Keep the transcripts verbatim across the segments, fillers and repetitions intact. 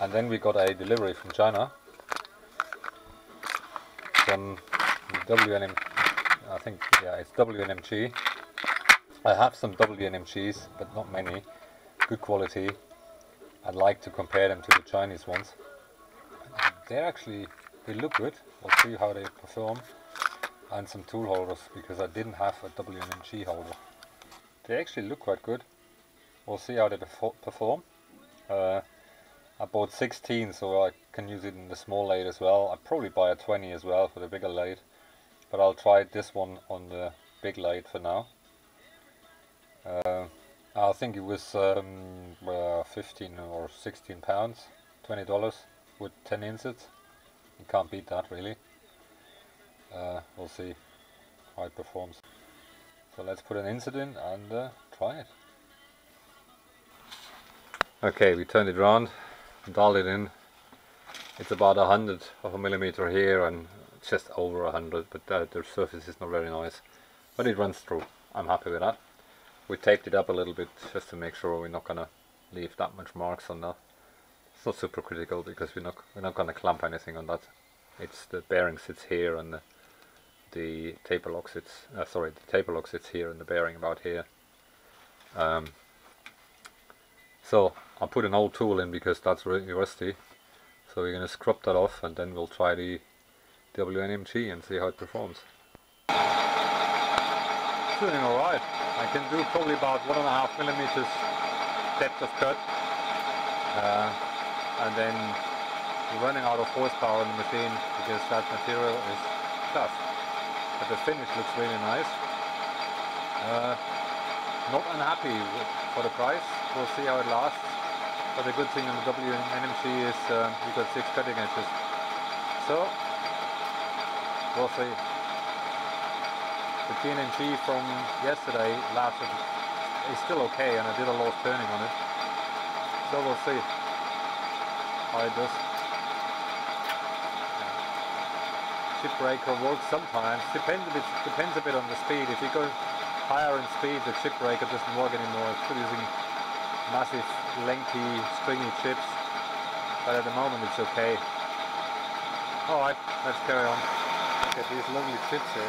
And then we got a delivery from China, from W N M G, I think, yeah, it's W N M G. I have some W N M Gs, but not many, good quality. I'd like to compare them to the Chinese ones. They're actually, they look good. We'll see how they perform. And some tool holders, because I didn't have a W N M G holder. They actually look quite good. We'll see how they perform. Uh, I bought sixteen, so I can use it in the small lathe as well. I'll probably buy a twenty as well for the bigger lathe. But I'll try this one on the big lathe for now. Uh, I think it was um, uh, fifteen or sixteen pounds, twenty dollars with ten inserts. You can't beat that really. Uh, we'll see how it performs. So let's put an insert in and uh, try it. Okay, we turned it around, dialed it in. It's about a hundredth of a millimeter here and just over a hundred, but uh, the surface is not very nice. But it runs through. I'm happy with that. We taped it up a little bit just to make sure we're not gonna leave that much marks on that. It's not super critical because we're not we're not gonna clamp anything on that. It's the bearing sits here and the, the taper lock sits. Uh, sorry, the taper lock sits here and the bearing about here. Um, so I put an old tool in because that's really rusty. So we're gonna scrub that off and then we'll try the W N M G and see how it performs. It's doing all right. I can do probably about one and a half millimeters depth of cut, uh, and then you're running out of horsepower in the machine because that material is tough. But the finish looks really nice. Uh, not unhappy with, for the price. We'll see how it lasts. But the good thing on the W N M G is uh, you got six cutting edges. So we'll see. The D N M G from yesterday lasted, is still okay, and I did a lot of turning on it. So we'll see how it does. Yeah. Chip breaker works sometimes, depends a bit, depends a bit on the speed. If you go higher in speed, the chip breaker doesn't work anymore. It's producing massive, lengthy, stringy chips. But at the moment it's okay. Alright, let's carry on. Look at these lovely chips here.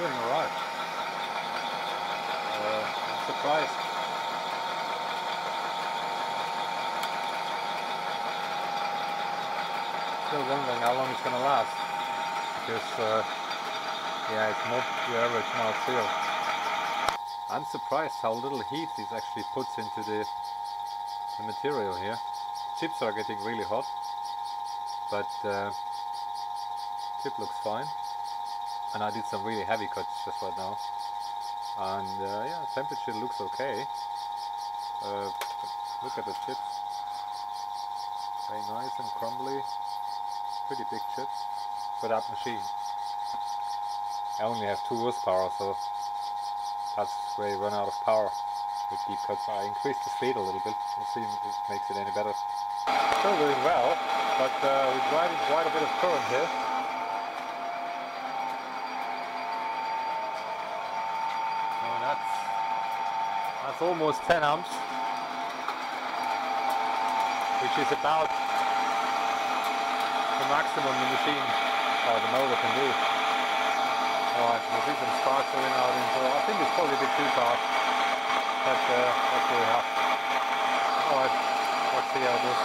Doing alright. Uh, I'm surprised. Still wondering how long it's going to last. Because, uh, yeah, it's not the average mark zero. I'm surprised how little heat this actually puts into the, the material here. Chips are getting really hot, but uh, chip looks fine. And I did some really heavy cuts just right now, and uh, yeah, temperature looks okay. Uh, look at the chips, very nice and crumbly, pretty big chips for that machine. I only have two horsepower, so that's where you run out of power with deep cuts. I increased the speed a little bit, we'll see if it makes it any better. Still doing well, but uh, we're driving quite a bit of current here. That's almost ten amps, which is about the maximum the machine or the motor can do. Alright, we'll see some sparks going out in, so I think it's probably a bit too fast, but uh, that's what we have. Alright, let's see how it goes.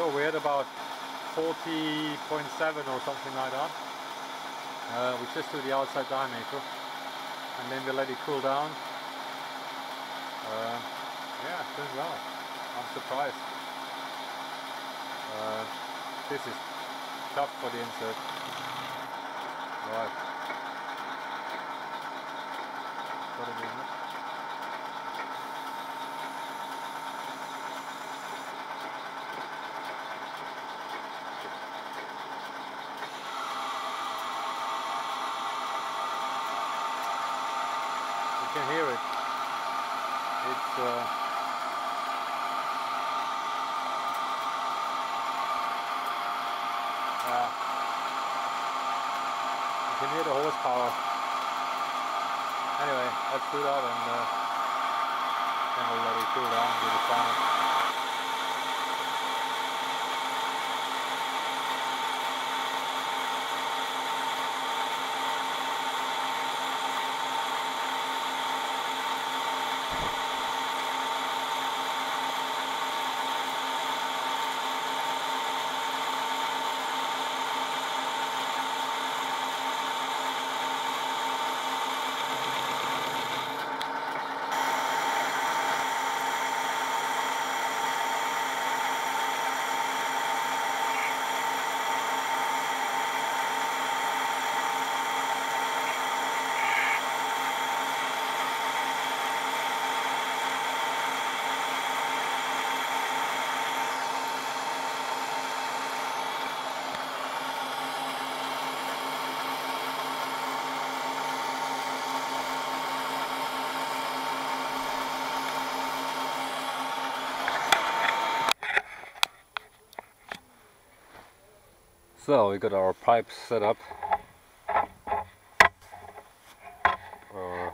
So we had about forty point seven or something like that. Uh, we just do the outside diameter and then we let it cool down. Uh, yeah, it's doing well. I'm surprised. Uh, this is tough for the insert. Right. Got it in it. You can hear it. It's uh, yeah. You can hear the horsepower. Anyway, let's do that and uh, then we'll let it cool down and do the final. So we got our pipe set up, uh,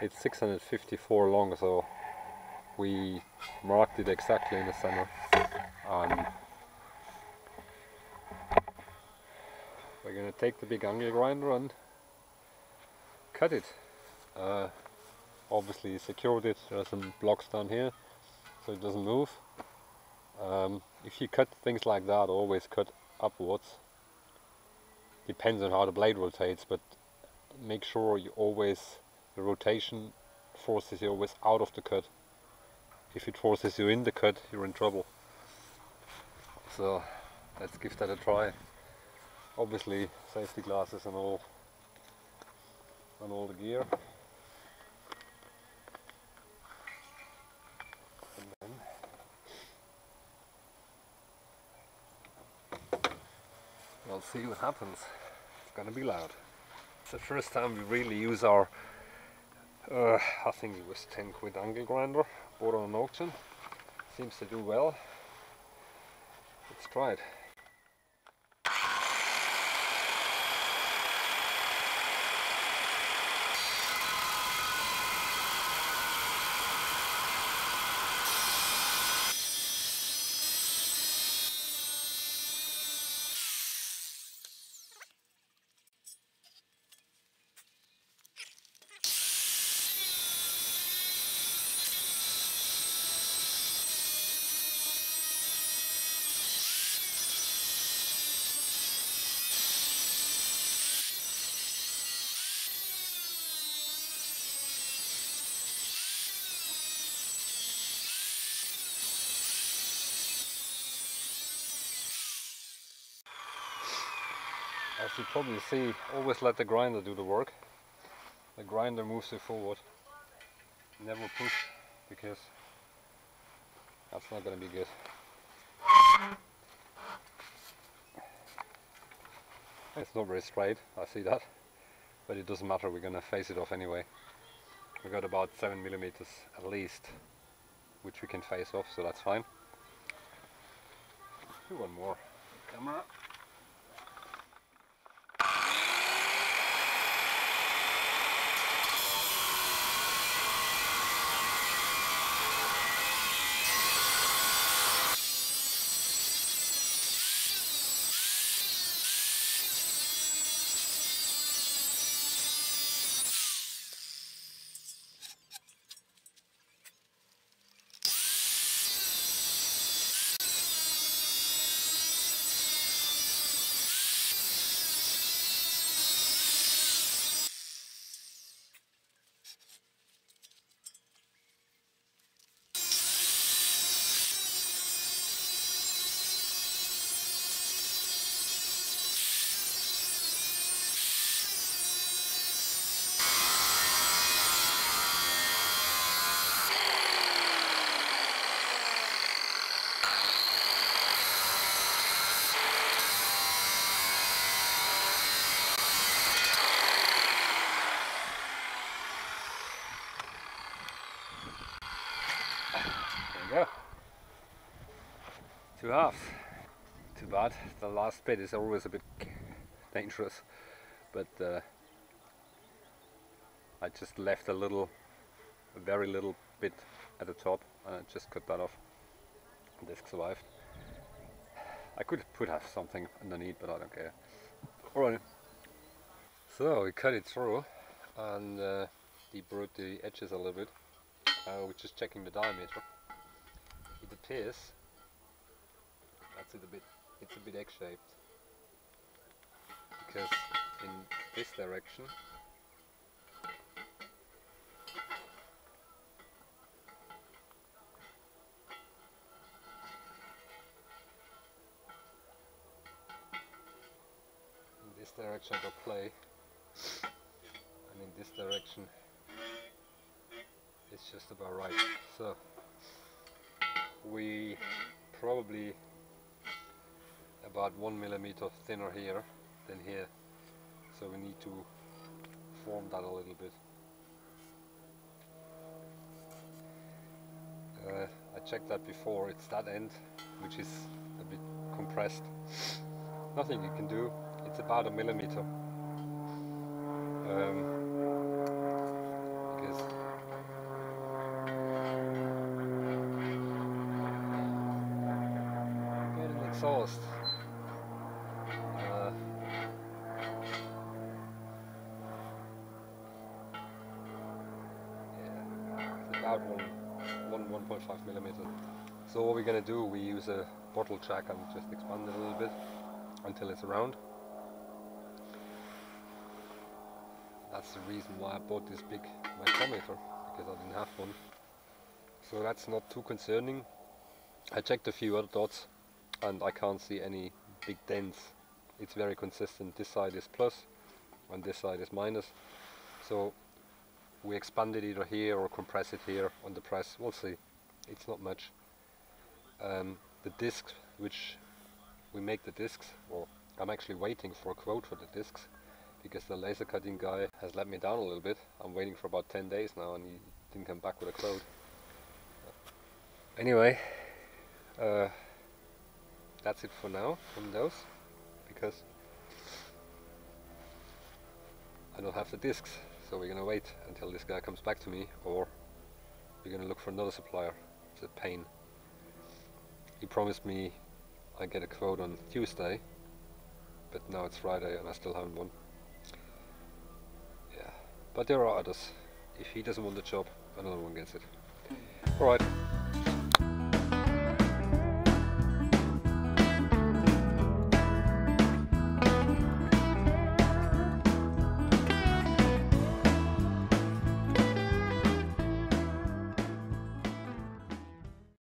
it's six hundred fifty-four long, so we marked it exactly in the center. Um, we're gonna take the big angle grinder and cut it. Uh, obviously secured it, there are some blocks down here so it doesn't move. Um, if you cut things like that, always cut upwards. Depends on how the blade rotates, but make sure you always, the rotation forces you always out of the cut. If it forces you in the cut, you're in trouble. So let's give that a try. Obviously safety glasses and all and all the gear. We'll see what happens. It's gonna be loud. It's the first time we really use our, uh, I think it was ten quid angle grinder, bought on an auction. Seems to do well. Let's try it. As you probably see, always let the grinder do the work. The grinder moves you forward. Never push, because that's not going to be good. It's not very straight, I see that. But it doesn't matter, we're going to face it off anyway. We got about seven millimeters at least, which we can face off, so that's fine. Do one more. Camera. Two halves. Too bad. The last bit is always a bit dangerous, but uh, I just left a little, a very little bit at the top, and I just cut that off. The disc survived. I could put have something underneath, but I don't care. Alright. So we cut it through, and uh, deburred the edges a little bit. Uh, we're just checking the diameter. It appears. It's a bit, it's a bit egg-shaped, because in this direction in this direction I got play, and in this direction it's just about right. So we probably about one millimeter thinner here than here, so we need to form that a little bit. Uh, I checked that before, it's that end which is a bit compressed. nothing you can do. It's about a millimeter. Um, I guess. Get an exhaust. Uh, yeah, it's about one point five millimeters. So what we're going to do, we use a bottle track and just expand it a little bit until it's round. That's the reason why I bought this big micrometer, because I didn't have one. So that's not too concerning. I checked a few other dots and I can't see any big dents. It's very consistent. This side is plus and this side is minus. So we expand it either here or compress it here on the press. We'll see. It's not much. Um, the discs, which we make the discs, or I'm actually waiting for a quote for the discs, because the laser cutting guy has let me down a little bit. I'm waiting for about ten days now and he didn't come back with a quote. Anyway, uh, that's it for now from those, because I don't have the discs, so we're gonna wait until this guy comes back to me, or we're gonna look for another supplier. It's a pain. He promised me I get a quote on Tuesday, but now it's Friday and I still haven't one. Yeah, but there are others. If he doesn't want the job, another one gets it. Alright.